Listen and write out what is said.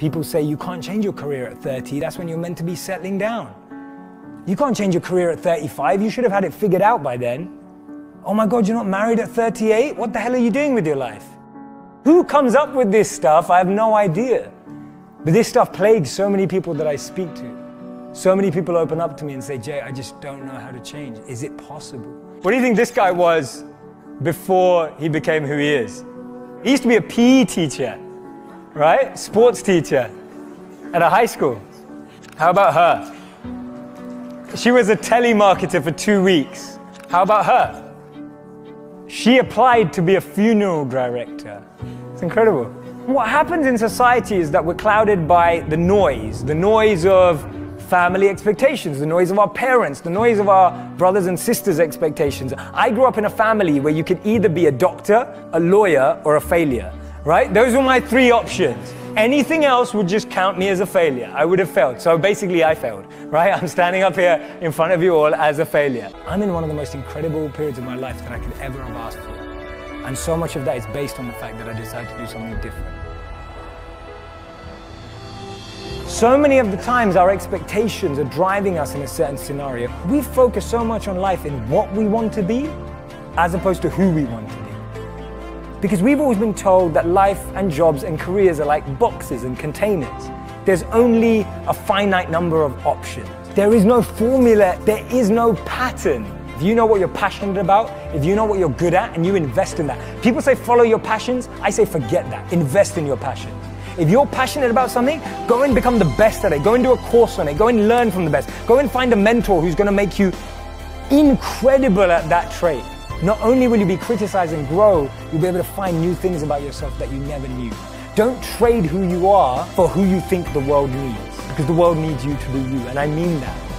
People say you can't change your career at 30. That's when you're meant to be settling down. You can't change your career at 35. You should have had it figured out by then. Oh my God, you're not married at 38? What the hell are you doing with your life? Who comes up with this stuff? I have no idea. But this stuff plagues so many people that I speak to. So many people open up to me and say, Jay, I just don't know how to change. Is it possible? What do you think this guy was before he became who he is? He used to be a PE teacher, right? Sports teacher at a high school. How about her? She was a telemarketer for 2 weeks. How about her? She applied to be a funeral director. It's incredible. What happens in society is that we're clouded by the noise of family expectations, the noise of our parents, the noise of our brothers and sisters' expectations. I grew up in a family where you could either be a doctor, a lawyer, or a failure, right? Those were my three options. Anything else would just count me as a failure. I would have failed. So basically I failed, right? I'm standing up here in front of you all as a failure. I'm in one of the most incredible periods of my life that I could ever have asked for. And so much of that is based on the fact that I decided to do something different. So many of the times our expectations are driving us in a certain scenario. We focus so much on life in what we want to be as opposed to who we want to be. Because we've always been told that life and jobs and careers are like boxes and containers. There's only a finite number of options. There is no formula, there is no pattern. If you know what you're passionate about, if you know what you're good at and you invest in that. People say follow your passions, I say forget that, invest in your passions. If you're passionate about something, go and become the best at it, go and do a course on it, go and learn from the best, go and find a mentor who's gonna make you incredible at that trait. Not only will you be criticized and grow, you'll be able to find new things about yourself that you never knew. Don't trade who you are for who you think the world needs, because the world needs you to be you, and I mean that.